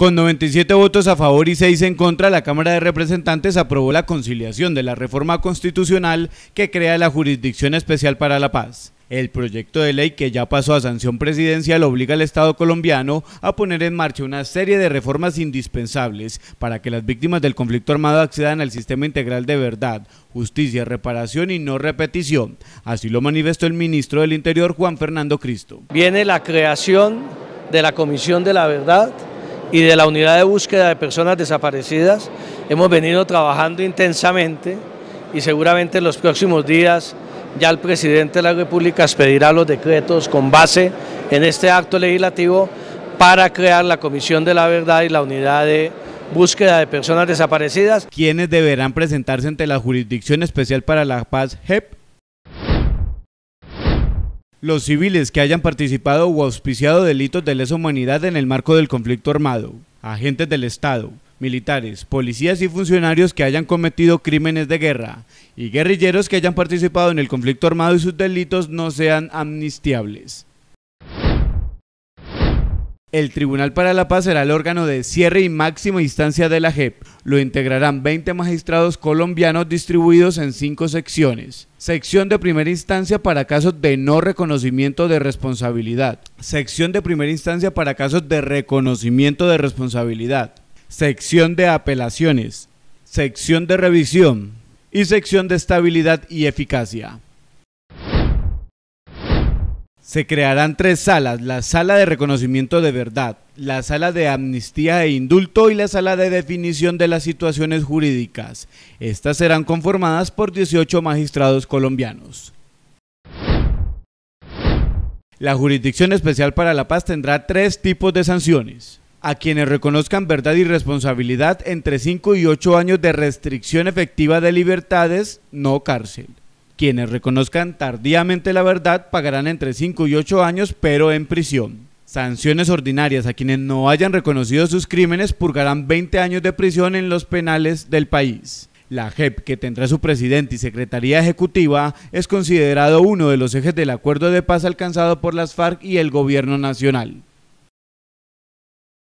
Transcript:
Con 97 votos a favor y 6 en contra, la Cámara de Representantes aprobó la conciliación de la reforma constitucional que crea la Jurisdicción Especial para la Paz. El proyecto de ley que ya pasó a sanción presidencial obliga al Estado colombiano a poner en marcha una serie de reformas indispensables para que las víctimas del conflicto armado accedan al Sistema Integral de Verdad, Justicia, Reparación y No Repetición. Así lo manifestó el ministro del Interior, Juan Fernando Cristo. Viene la creación de la Comisión de la Verdad y de la Unidad de Búsqueda de Personas Desaparecidas. Hemos venido trabajando intensamente y seguramente en los próximos días ya el presidente de la República expedirá los decretos con base en este acto legislativo para crear la Comisión de la Verdad y la Unidad de Búsqueda de Personas Desaparecidas. ¿Quiénes deberán presentarse ante la Jurisdicción Especial para la Paz, JEP? Los civiles que hayan participado o auspiciado delitos de lesa humanidad en el marco del conflicto armado, agentes del Estado, militares, policías y funcionarios que hayan cometido crímenes de guerra y guerrilleros que hayan participado en el conflicto armado y sus delitos no sean amnistiables. El Tribunal para la Paz será el órgano de cierre y máxima instancia de la JEP. Lo integrarán 20 magistrados colombianos distribuidos en 5 secciones. Sección de primera instancia para casos de no reconocimiento de responsabilidad. Sección de primera instancia para casos de reconocimiento de responsabilidad. Sección de apelaciones, sección de revisión y sección de estabilidad y eficacia. Se crearán 3 salas, la Sala de Reconocimiento de Verdad, la Sala de Amnistía e Indulto y la Sala de Definición de las Situaciones Jurídicas. Estas serán conformadas por 18 magistrados colombianos. La Jurisdicción Especial para la Paz tendrá 3 tipos de sanciones. A quienes reconozcan verdad y responsabilidad, entre 5 y 8 años de restricción efectiva de libertades, no cárcel. Quienes reconozcan tardíamente la verdad pagarán entre 5 y 8 años, pero en prisión. Sanciones ordinarias: a quienes no hayan reconocido sus crímenes purgarán 20 años de prisión en los penales del país. La JEP, que tendrá su presidente y secretaría ejecutiva, es considerado uno de los ejes del acuerdo de paz alcanzado por las FARC y el gobierno nacional.